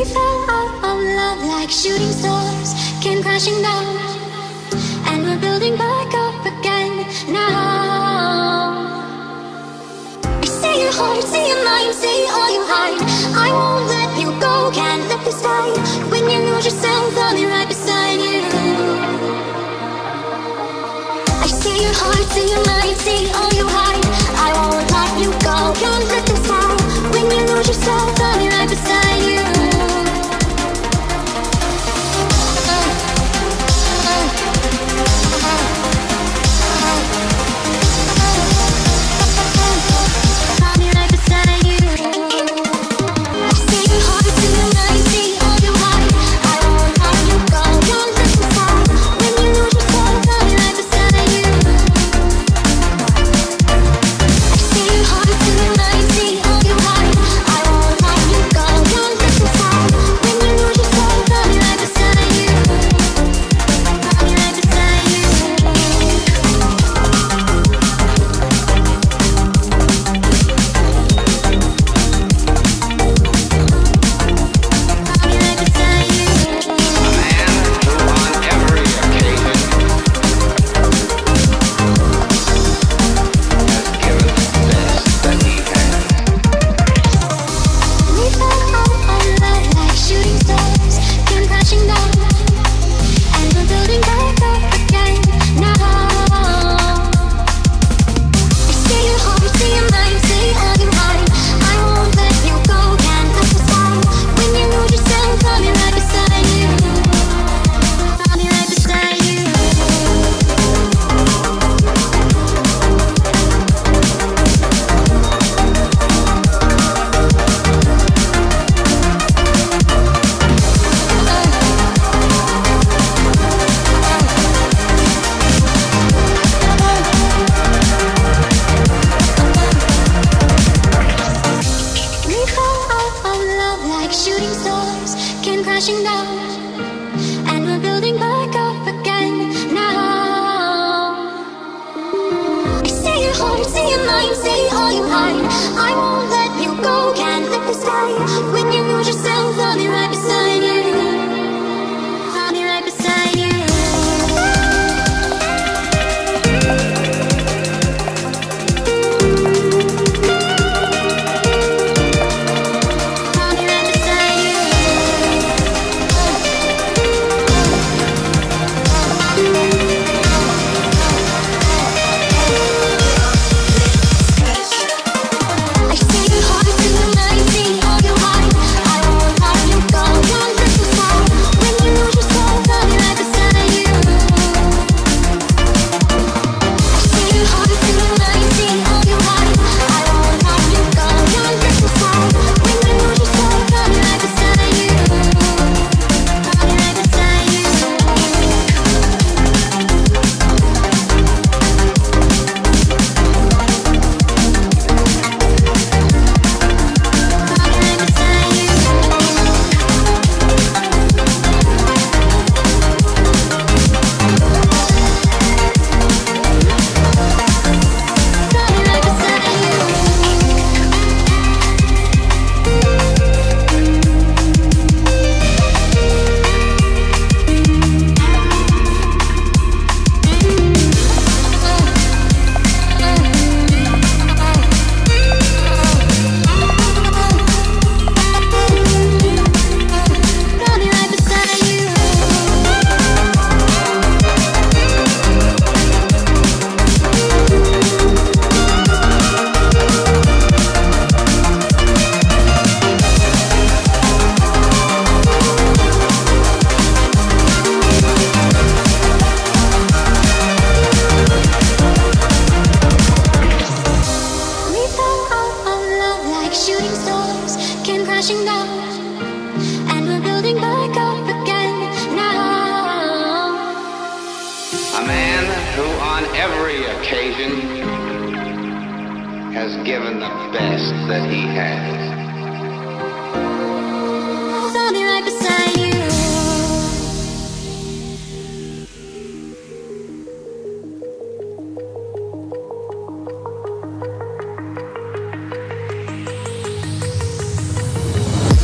We fell out of love like shooting stars, came crashing down, and we're building back up again now. I see your heart, see your mind, see all you hide. I won't let you go, can't let this die. When you lose yourself, I'll be right beside you. I see your heart, see your mind, see all you hide. I won't let you go, can't let this die. When you lose yourself, I'll be right beside you.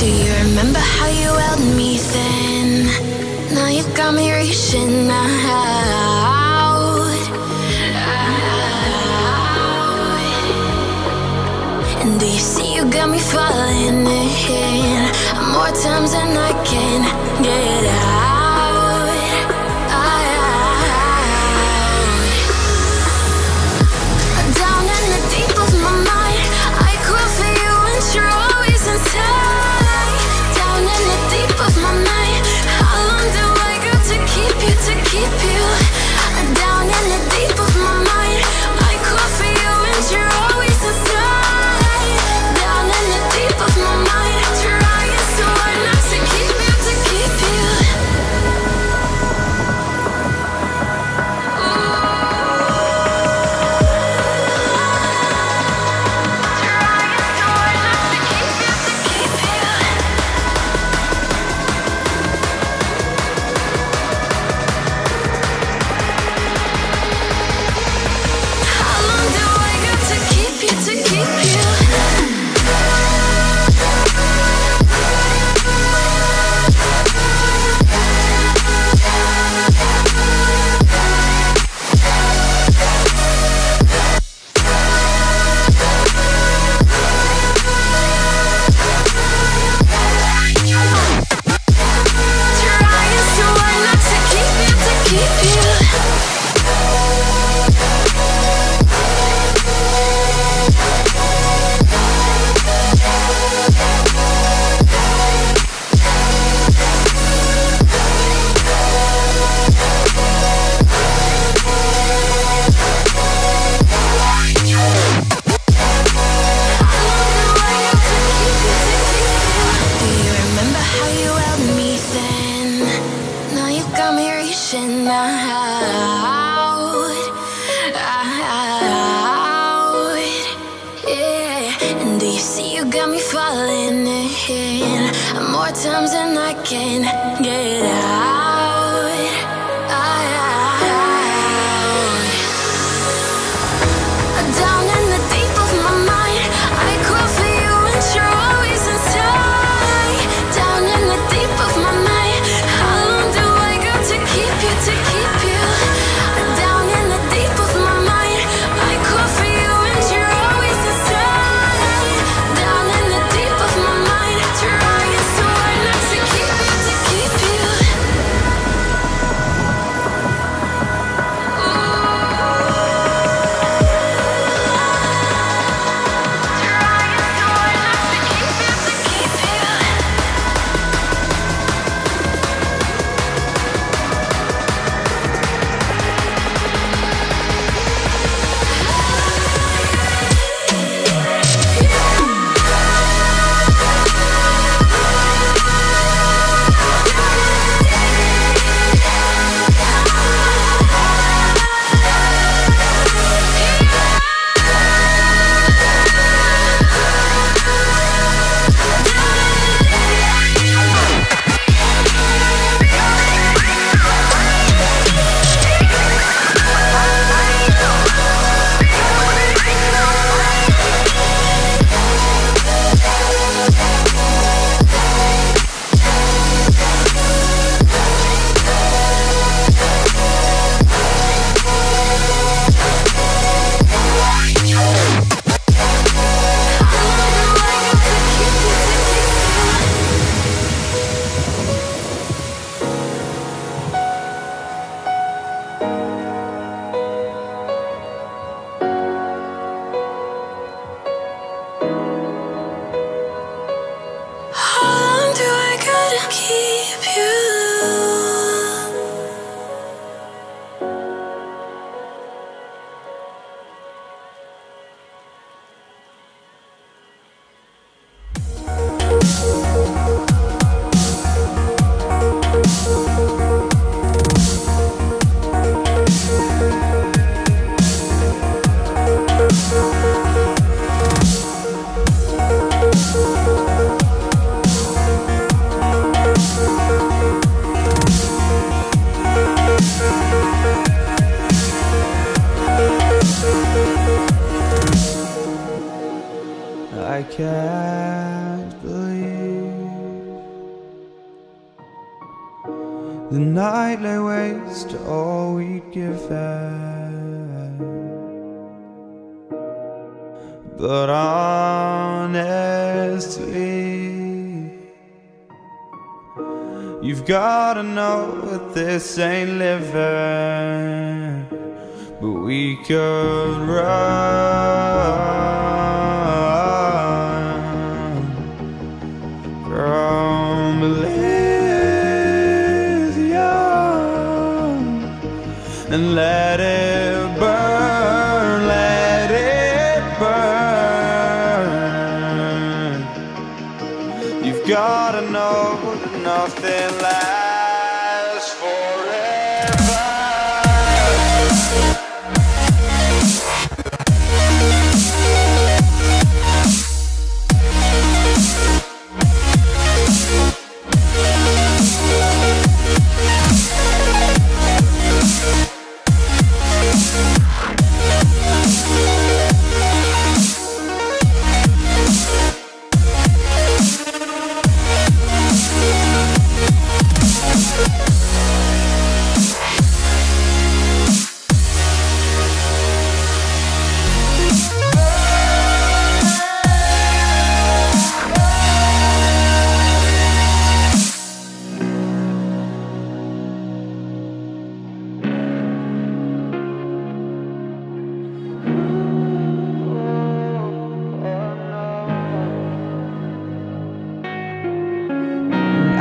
Do you remember how you held me then? Now you got me reaching out. And do you see you got me falling in more times than I can get out? More times than I can get out, Down in the deep of my mind, I crawl for you and you're always inside. Down in the deep of my mind, how long do I got to keep you, to keep you? Down in the deep of my mind, I crawl for you and you're always inside. Down in the deep of my mind, I can't believe The night lay waste to all we'd given, but honestly, you've gotta know that this ain't living. But we could run from Elysium and let it burn, let it burn. You've gotta know that nothing lasts forever.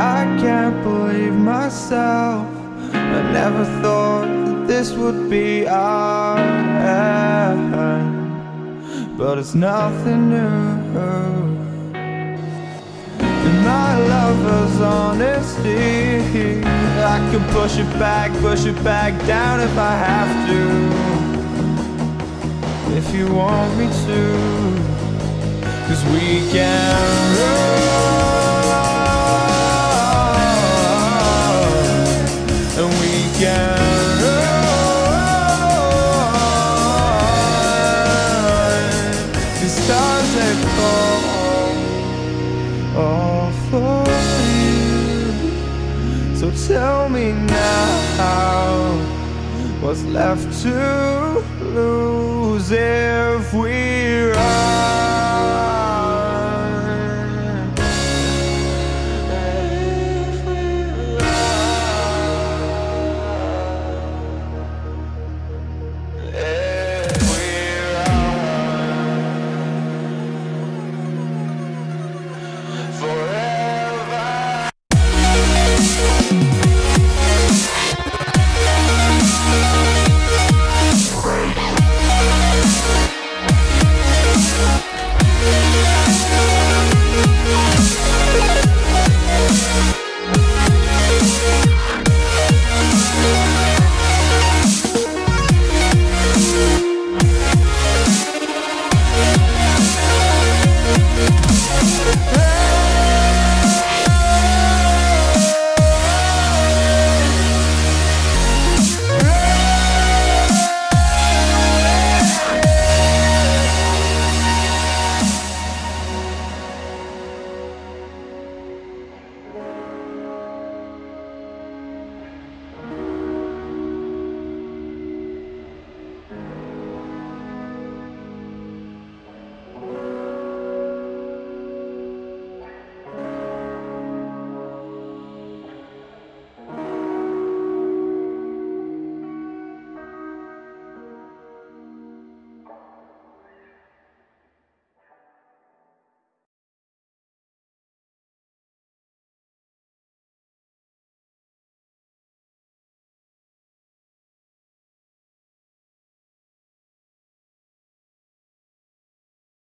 I can't believe myself, I never thought that this would be our end, but it's nothing new. And my lover's honesty, I can push it back down if I have to, if you want me to, 'cause we can run. So tell me now, what's left to lose if we run? If we run, if we run forever. Hey!